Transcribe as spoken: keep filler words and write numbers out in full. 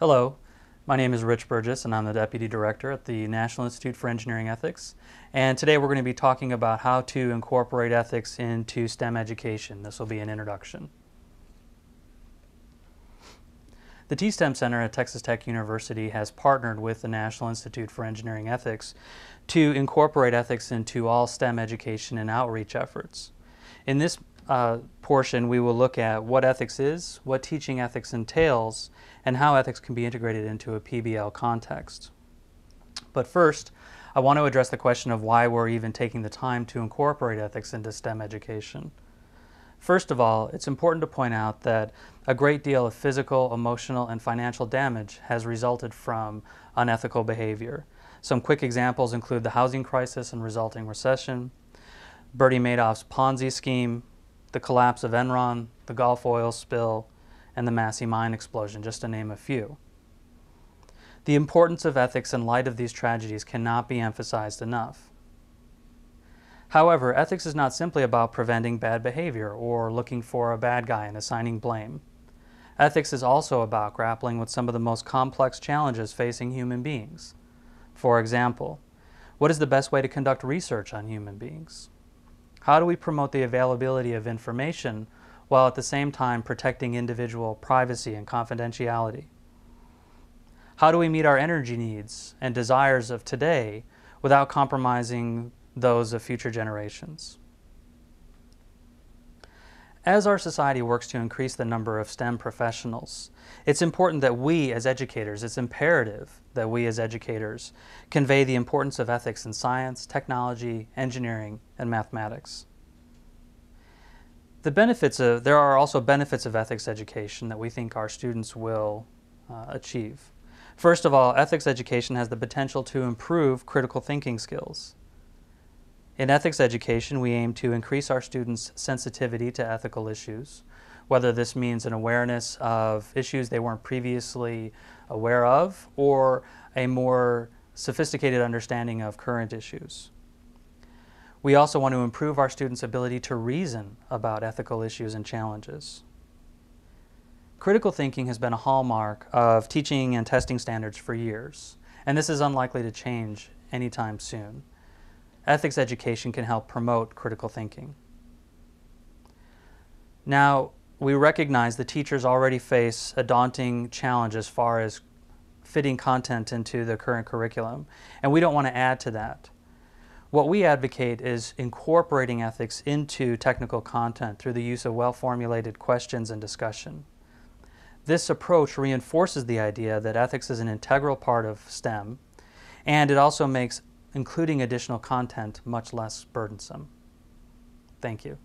Hello, my name is Rich Burgess and I'm the Deputy Director at the National Institute for Engineering Ethics, and today we're going to be talking about how to incorporate ethics into STEM education. This will be an introduction. The T STEM Center at Texas Tech University has partnered with the National Institute for Engineering Ethics to incorporate ethics into all STEM education and outreach efforts. In this Uh, portion, we will look at what ethics is, what teaching ethics entails, and how ethics can be integrated into a P B L context. But first, I want to address the question of why we're even taking the time to incorporate ethics into STEM education. First of all, it's important to point out that a great deal of physical, emotional, and financial damage has resulted from unethical behavior. Some quick examples include the housing crisis and resulting recession, Bernie Madoff's Ponzi scheme, the collapse of Enron, the Gulf oil spill, and the Massey Mine explosion, just to name a few. The importance of ethics in light of these tragedies cannot be emphasized enough. However, ethics is not simply about preventing bad behavior or looking for a bad guy and assigning blame. Ethics is also about grappling with some of the most complex challenges facing human beings. For example, what is the best way to conduct research on human beings? How do we promote the availability of information while at the same time protecting individual privacy and confidentiality? How do we meet our energy needs and desires of today without compromising those of future generations? As our society works to increase the number of STEM professionals, it's important that we as educators, it's imperative that we as educators convey the importance of ethics in science, technology, engineering, and mathematics. The benefits of, there are also benefits of ethics education that we think our students will uh, achieve. First of all, ethics education has the potential to improve critical thinking skills. In ethics education, we aim to increase our students' sensitivity to ethical issues, whether this means an awareness of issues they weren't previously aware of or a more sophisticated understanding of current issues. We also want to improve our students' ability to reason about ethical issues and challenges. Critical thinking has been a hallmark of teaching and testing standards for years, and this is unlikely to change anytime soon. Ethics education can help promote critical thinking. Now, we recognize that teachers already face a daunting challenge as far as fitting content into the current curriculum, and we don't want to add to that. What we advocate is incorporating ethics into technical content through the use of well-formulated questions and discussion. This approach reinforces the idea that ethics is an integral part of STEM, and it also makes including additional content much less burdensome. Thank you.